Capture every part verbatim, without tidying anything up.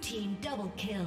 Team double kill.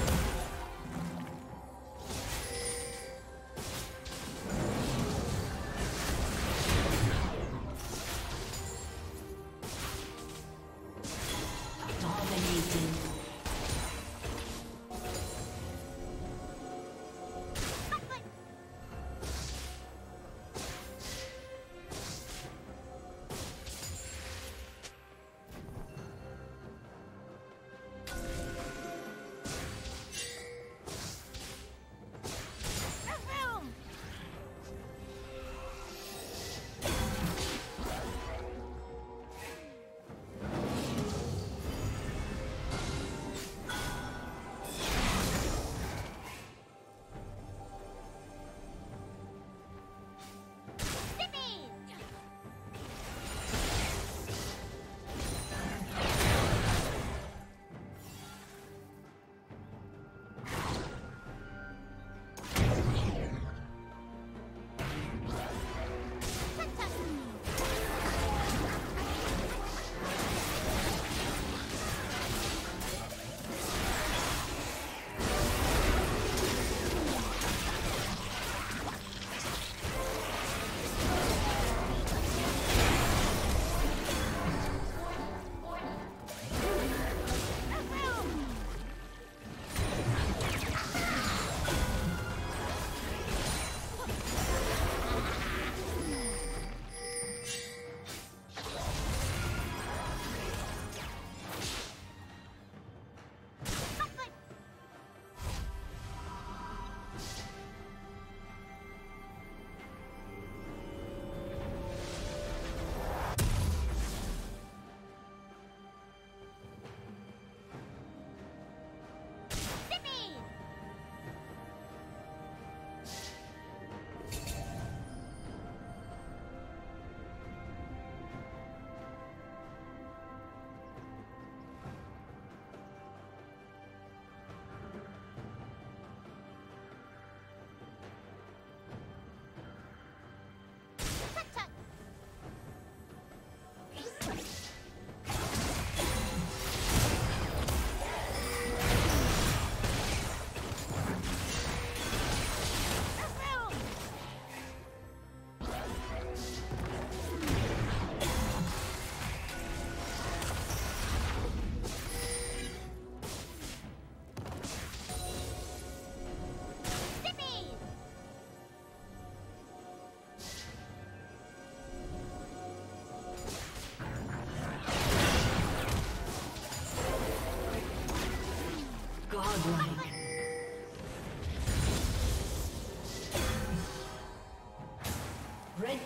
godlike. Red